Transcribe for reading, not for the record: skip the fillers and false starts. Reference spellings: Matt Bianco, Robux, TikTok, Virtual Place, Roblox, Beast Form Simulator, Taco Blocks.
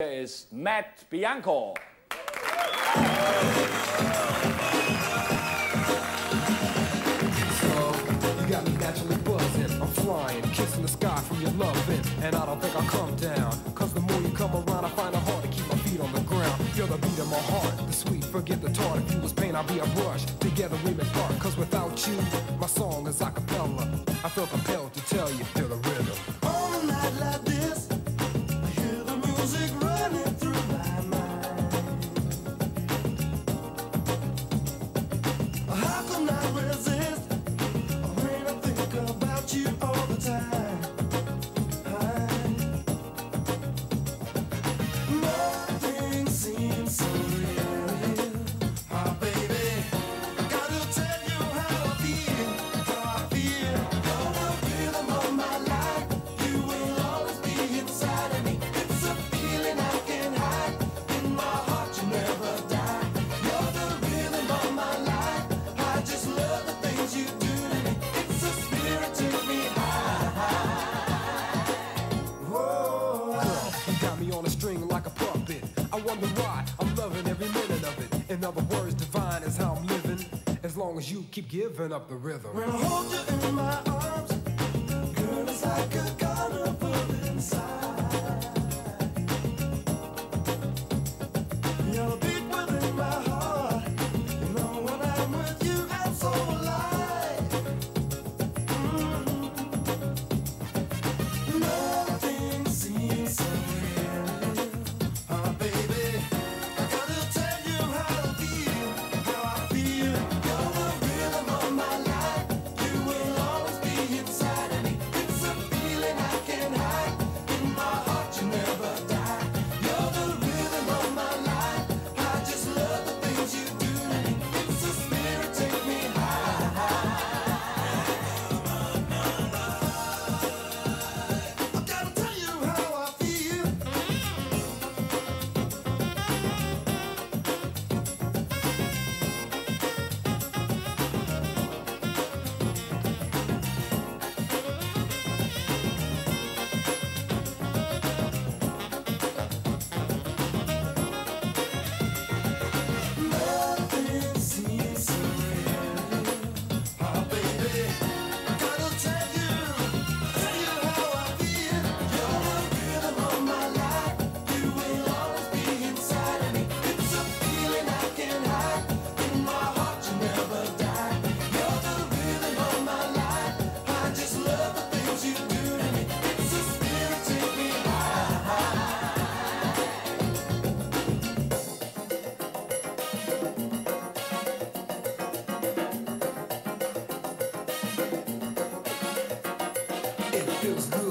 Here is Matt Bianco. So, you got me naturally buzzing. I'm flying, kissing the sky from your loving. And I don't think I'll come down, cause the more you come around, I find it hard to keep my feet on the ground. You're the beat of my heart, the sweet, forget the tart. If you was pain, I'll be a brush. Together we make part, cause without you, my song is a cappella. I feel compelled to tell you, feel the rhythm. All night like this, I hear the music running through my mind. I could not resist when I think about you all the time. Nothing seems so real here. Oh, baby, I gotta tell you how I feel. You're the rhythm of my life. You will always be inside of me. It's a feeling I can't hide. In my heart, you never die. You're the rhythm of my life. I just love the things you do to me. It's a spirit to me high. Whoa, girl, you got me on a string like a puppet. I wonder why, I'm loving every minute of it. In other words, divine is how I'm living, as long as you keep giving up the rhythm. When I hold you in my arms, girl, it's like a carnival inside. You're the beat within my heart, you know when I'm with you, I'm so alive. Nothing seems so real. Oh, baby, I gotta tell you how I feel. You're the rhythm of my life. You will always be inside of me. It's a feeling I can't hide. In my heart, you never die. You're the rhythm of my life. I just love the things you do to me. It's a spirit, take me high. I gotta tell you how I feel. Nothing seems so real. Oh, baby, I gotta tell you how I feel. You're the rhythm of my life. You will always be inside of me. It's a feeling I can't hide. In my heart, you never die. You're the rhythm of my life. I just love the things you do to me. It's a spirit, take me high. It feels good.